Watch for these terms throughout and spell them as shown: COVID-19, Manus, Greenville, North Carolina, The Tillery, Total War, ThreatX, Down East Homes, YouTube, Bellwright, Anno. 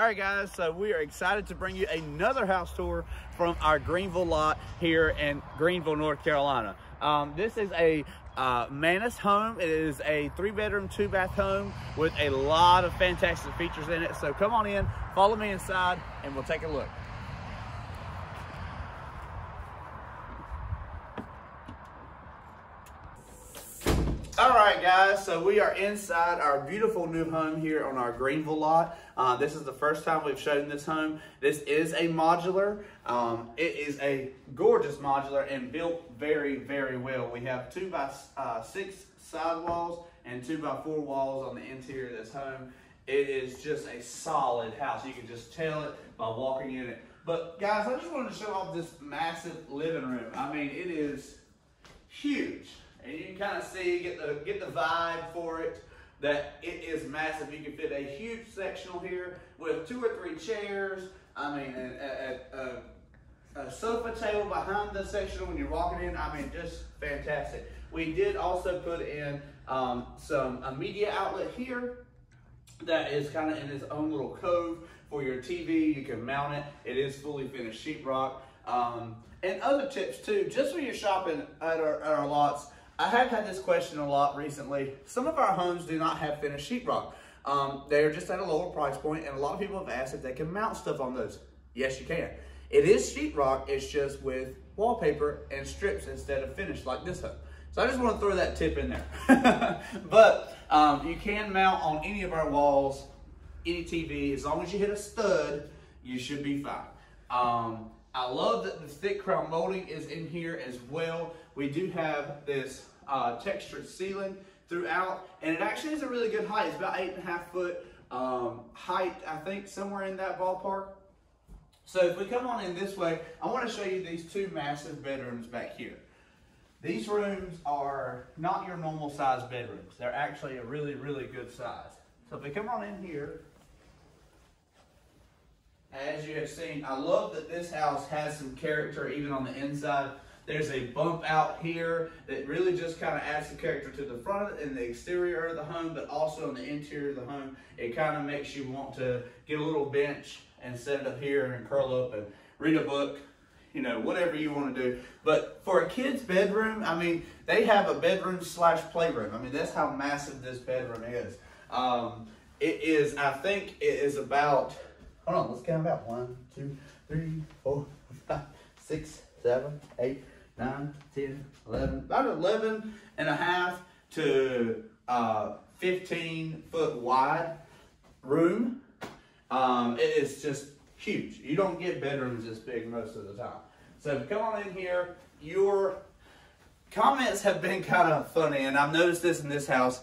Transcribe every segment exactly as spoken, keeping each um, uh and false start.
All right, guys, so we are excited to bring you another house tour from our Greenville lot here in Greenville, North Carolina. Um, this is a uh, Manus home. It is a three-bedroom, two-bath home with a lot of fantastic features in it. So come on in, follow me inside, and we'll take a look. All right, guys, so we are inside our beautiful new home here on our Greenville lot. Uh, this is the first time we've shown this home. This is a modular. Um, it is a gorgeous modular and built very, very well. We have two by uh, six side walls and two by four walls on the interior of this home. It is just a solid house. You can just tell it by walking in it. But guys, I just wanted to show off this massive living room. I mean, it is huge. And you can kind of see, get the, get the vibe for it, that it is massive. You can fit a huge sectional here with two or three chairs. I mean, a, a, a, a sofa table behind the sectional when you're walking in. I mean, just fantastic. We did also put in um, some a media outlet here that is kind of in its own little cove for your T V. You can mount it. It is fully finished sheetrock. Um, and other tips too, just when you're shopping at our, at our lots, I have had this question a lot recently. Some of our homes do not have finished sheetrock. Um, they're just at a lower price point, and a lot of people have asked if they can mount stuff on those. Yes, you can. It is sheetrock, it's just with wallpaper and strips instead of finish like this home. So I just want to throw that tip in there. But um, you can mount on any of our walls, any T V. As long as you hit a stud, you should be fine. Um, I love that the thick crown molding is in here as well. We do have this uh, textured ceiling throughout, and it actually is a really good height. It's about eight and a half foot um, height, I think, somewhere in that ballpark. So if we come on in this way, I want to show you these two massive bedrooms back here. These rooms are not your normal size bedrooms. They're actually a really, really good size. So if we come on in here, as you have seen, I love that this house has some character even on the inside. There's a bump out here that really just kind of adds some character to the front and the exterior of the home, but also on the interior of the home. It kind of makes you want to get a little bench and set it up here and curl up and read a book, you know, whatever you want to do. But for a kid's bedroom, I mean, they have a bedroom slash playroom. I mean, that's how massive this bedroom is. Um, it is, I think it is about... Hold on, let's count about one, two, three, four, five, six, seven, eight, nine, ten, eleven. About eleven and a half to uh, fifteen foot wide room. Um, it is just huge. You don't get bedrooms this big most of the time. So if you come on in here, your comments have been kind of funny, and I've noticed this in this house,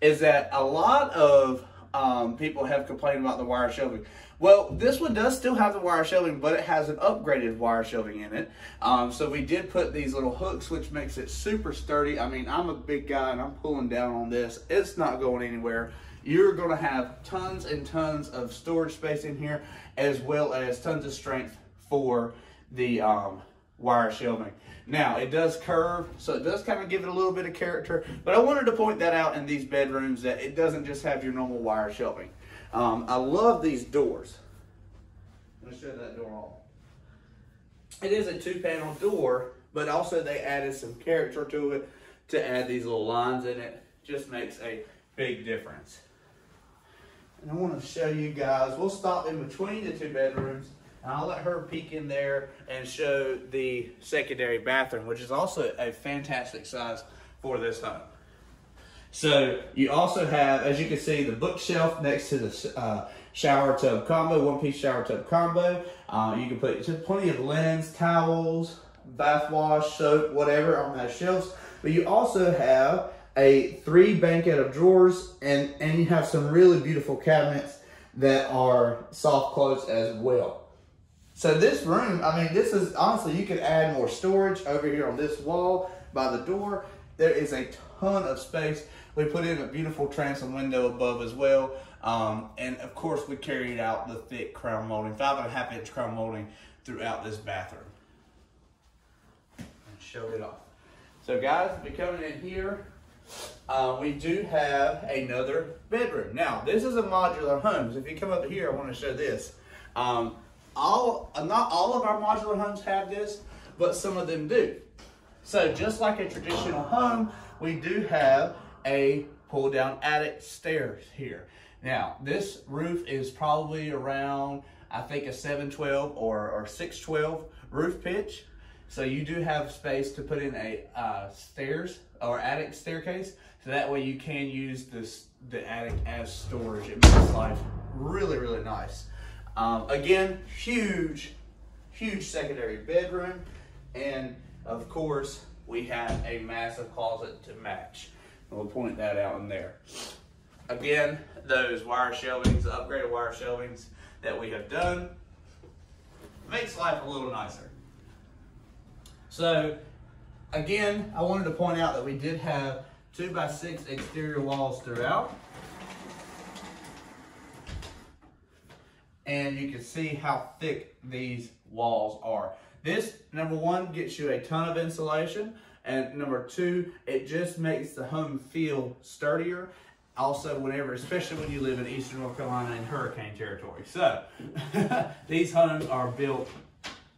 is that a lot of Um, people have complained about the wire shelving. Well, this one does still have the wire shelving, but it has an upgraded wire shelving in it. Um, so we did put these little hooks, which makes it super sturdy. I mean, I'm a big guy and I'm pulling down on this. It's not going anywhere. You're going to have tons and tons of storage space in here, as well as tons of strength for the um, wire shelving. Now, it does curve, so it does kind of give it a little bit of character, but I wanted to point that out in these bedrooms, that it doesn't just have your normal wire shelving. Um, I love these doors. Let me show that door off. It is a two-panel door, but also they added some character to it to add these little lines in it. Just makes a big difference. And I want to show you guys, we'll stop in between the two bedrooms, and I'll let her peek in there and show the secondary bathroom, which is also a fantastic size for this home. So you also have, as you can see, the bookshelf next to the uh, shower tub combo, one-piece shower tub combo. Uh, you can put just plenty of linens, towels, bath wash, soap, whatever on those shelves. But you also have a three banquette of drawers, and, and you have some really beautiful cabinets that are soft close as well. So this room, I mean, this is, honestly, you could add more storage over here on this wall by the door. There is a ton of space. We put in a beautiful transom window above as well. Um, and of course, we carried out the thick crown molding, five and a half inch crown molding throughout this bathroom. And show it off. So guys, we're coming in here. Uh, we do have another bedroom. Now, this is a modular home. If you come up here, I want to show this. Um, all, not all of our modular homes have this, but some of them do. So just like a traditional home, we do have a pull-down attic stairs here. Now, this roof is probably around, I think, a seven twelve or, or six twelve roof pitch. So you do have space to put in a uh, stairs or attic staircase. So that way you can use this, the attic as storage. It makes life really, really nice. Um, again, huge, huge secondary bedroom. And of course, we have a massive closet to match. We'll point that out in there. Again, those wire shelvings, the upgraded wire shelvings that we have done, makes life a little nicer. So again, I wanted to point out that we did have two by six exterior walls throughout. And you can see how thick these walls are. This, number one, gets you a ton of insulation. And number two, it just makes the home feel sturdier. Also, whenever, especially when you live in Eastern North Carolina in hurricane territory. So, these homes are built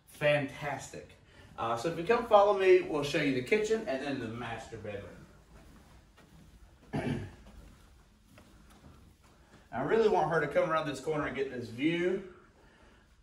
fantastic. Uh, so if you come follow me, we'll show you the kitchen and then the master bedroom. I really want her to come around this corner and get this view.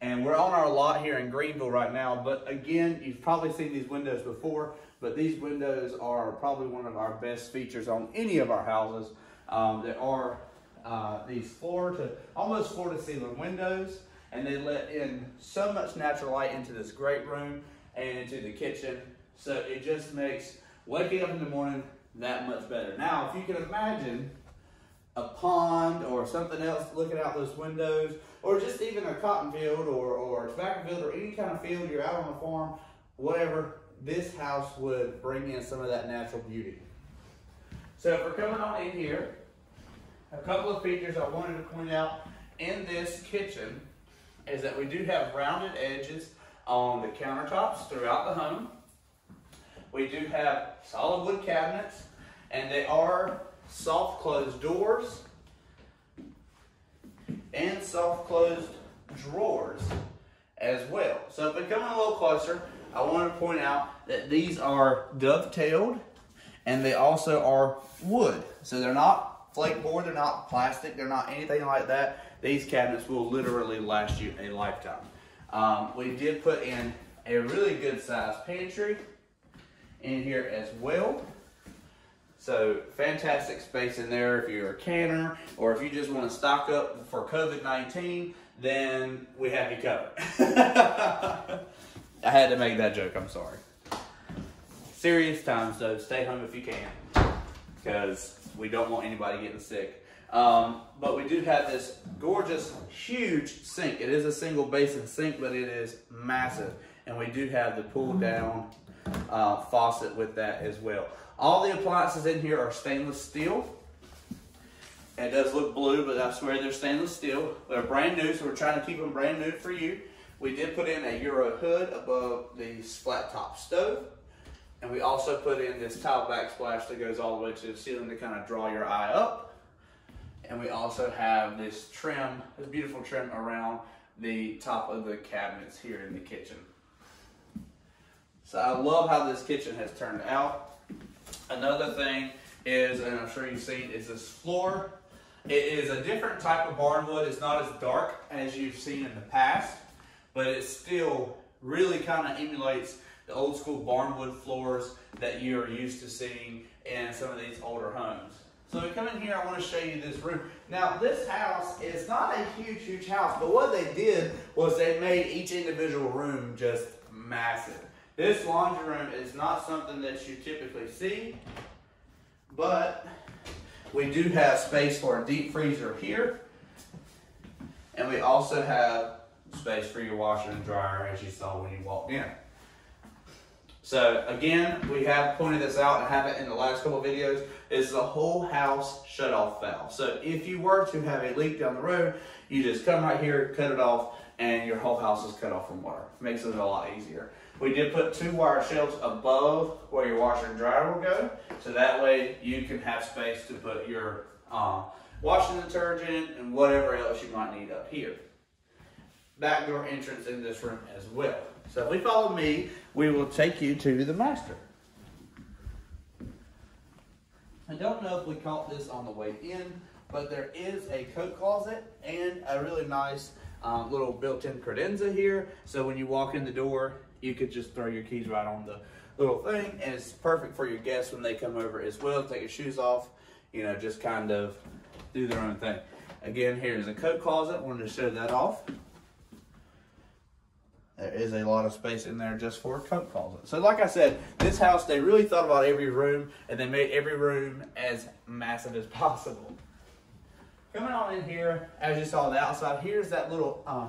And we're on our lot here in Greenville right now. But again, you've probably seen these windows before, but these windows are probably one of our best features on any of our houses. Um, there are uh, these floor to, almost floor to ceiling windows, and they let in so much natural light into this great room and into the kitchen. So it just makes waking up in the morning that much better. Now, if you can imagine a pond or something else looking out those windows, or just even a cotton field or, or a tobacco field or any kind of field, you're out on a farm, whatever, this house would bring in some of that natural beauty. So if we're coming on in here, a couple of features I wanted to point out in this kitchen is that we do have rounded edges on the countertops throughout the home. We do have solid wood cabinets, and they are soft closed doors and soft closed drawers as well. So if we come in a little closer, I want to point out that these are dovetailed, and they also are wood. So they're not flake board, they're not plastic, they're not anything like that. These cabinets will literally last you a lifetime. Um, we did put in a really good sized pantry in here as well. So fantastic space in there if you're a canner or if you just want to stock up for COVID nineteen, then we have you covered. I had to make that joke, I'm sorry. Serious times though, stay home if you can, because we don't want anybody getting sick. Um, but we do have this gorgeous, huge sink. It is a single basin sink, but it is massive. And we do have the pull down uh, faucet with that as well. All the appliances in here are stainless steel. It does look blue, but I swear they're stainless steel. They're brand new, so we're trying to keep them brand new for you. We did put in a Euro hood above the flat top stove. And we also put in this tile backsplash that goes all the way to the ceiling to kind of draw your eye up. And we also have this trim, this beautiful trim around the top of the cabinets here in the kitchen. So I love how this kitchen has turned out. Another thing is, and I'm sure you've seen, is this floor. It is a different type of barnwood. It's not as dark as you've seen in the past, but it still really kind of emulates the old school barnwood floors that you're used to seeing in some of these older homes. So we come in here, I want to show you this room. Now this house is not a huge, huge house, but what they did was they made each individual room just massive. This laundry room is not something that you typically see, but we do have space for a deep freezer here. And we also have space for your washer and dryer, as you saw when you walked in. So again, we have pointed this out and have it in the last couple of videos, is the whole house shut off valve. So if you were to have a leak down the road, you just come right here, cut it off, and your whole house is cut off from water. It makes it a lot easier. We did put two wire shelves above where your washer and dryer will go, so that way you can have space to put your um, washing detergent and whatever else you might need up here. Back door entrance in this room as well. So if we follow me, we will take you to the master. I don't know if we caught this on the way in, but there is a coat closet and a really nice um, little built-in credenza here. So when you walk in the door, you could just throw your keys right on the little thing, and it's perfect for your guests when they come over as well. Take your shoes off, you know, just kind of do their own thing. Again, here is a coat closet. Wanted to show that off. There is a lot of space in there just for a coat closet. So like I said, this house, they really thought about every room, and they made every room as massive as possible. Coming on in here, as you saw on the outside, here's that little uh,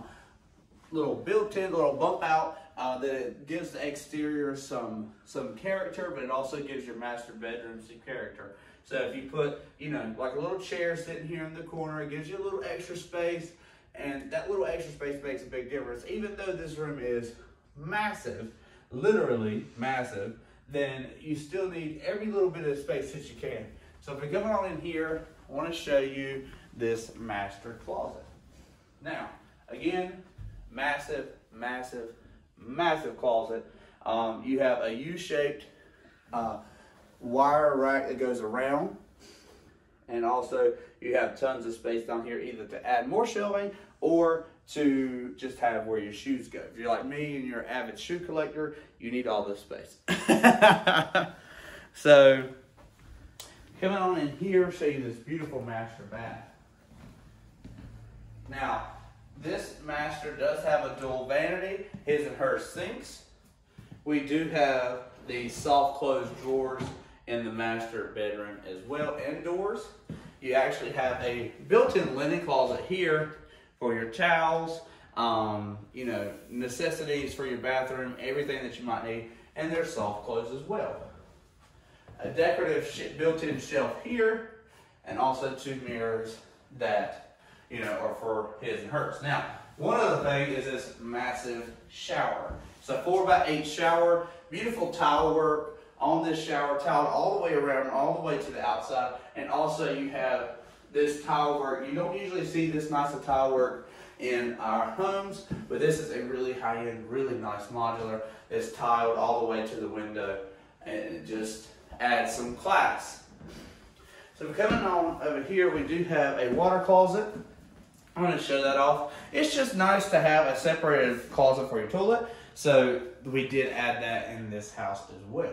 little built-in, little bump out uh, that it gives the exterior some, some character, but it also gives your master bedroom some character. So if you put, you know, like a little chair sitting here in the corner, it gives you a little extra space. And that little extra space makes a big difference. Even though this room is massive, literally massive, then you still need every little bit of space that you can. So if we come on in here, I want to show you this master closet. Now, again, massive, massive, massive closet. Um, you have a U-shaped uh, wire rack that goes around. And also, you have tons of space down here either to add more shelving or to just have where your shoes go. If you're like me and you're an avid shoe collector, you need all this space. So, coming on in here, show you this beautiful master bath. Now, this master does have a dual vanity, his and her sinks. We do have the soft close drawers in the master bedroom as well, and doors. You actually have a built-in linen closet here for your towels, um, you know, necessities for your bathroom, everything that you might need, and there's soft clothes as well. A decorative built-in shelf here, and also two mirrors that, you know, are for his and hers. Now, one other thing is this massive shower. It's a four by eight shower, beautiful tile work on this shower, tiled all the way around, all the way to the outside. And also you have this tile work. You don't usually see this nice of tile work in our homes, but this is a really high-end, really nice modular. It's tiled all the way to the window, and it just adds some class. So coming on over here, we do have a water closet. I'm gonna show that off. It's just nice to have a separated closet for your toilet. So we did add that in this house as well.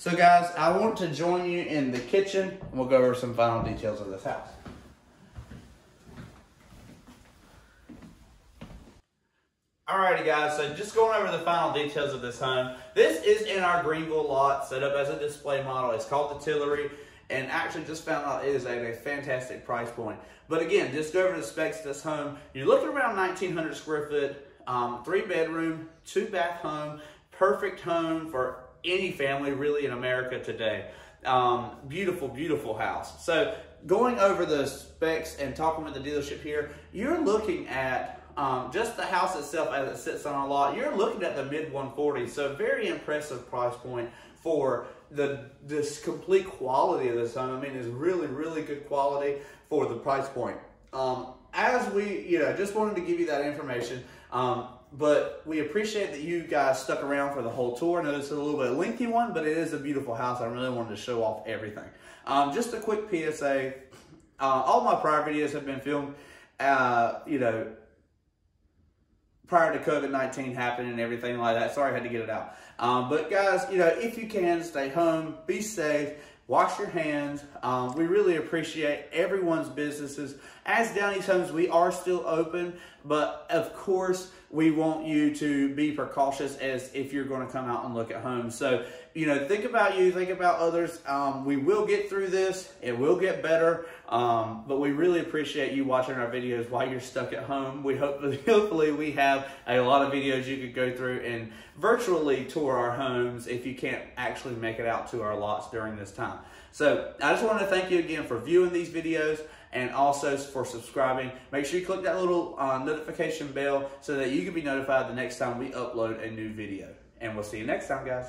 So guys, I want to join you in the kitchen, and we'll go over some final details of this house. Alrighty guys, so just going over the final details of this home. This is in our Greenville lot, set up as a display model. It's called The Tillery, and actually just found out it is at a fantastic price point. But again, just go over the specs of this home. You're looking around nineteen hundred square foot, um, three bedroom, two bath home, perfect home for any family really in America today. Um, beautiful, beautiful house. So going over the specs and talking with the dealership here, you're looking at um, just the house itself as it sits on a lot, you're looking at the mid one forties. So very impressive price point for the this complete quality of this home. I mean, it's really, really good quality for the price point. Um, as we, you know, just wanted to give you that information. Um, But we appreciate that you guys stuck around for the whole tour. I know this is a little bit lengthy one, but it is a beautiful house. I really wanted to show off everything. Um, just a quick P S A. Uh, all my prior videos have been filmed, uh, you know, prior to COVID nineteen happening and everything like that. Sorry I had to get it out. Um, but guys, you know, if you can, stay home, be safe. Wash your hands. Um, we really appreciate everyone's businesses. As Down East Homes, we are still open, but of course, we want you to be precautious as if you're going to come out and look at homes. So, you know, think about you, think about others. Um, we will get through this. It will get better. Um, but we really appreciate you watching our videos while you're stuck at home. We hope, hopefully we have a lot of videos you could go through and virtually tour our homes if you can't actually make it out to our lots during this time. So I just want to thank you again for viewing these videos. and also for subscribing. Make sure you click that little uh, notification bell so that you can be notified the next time we upload a new video. And we'll see you next time, guys.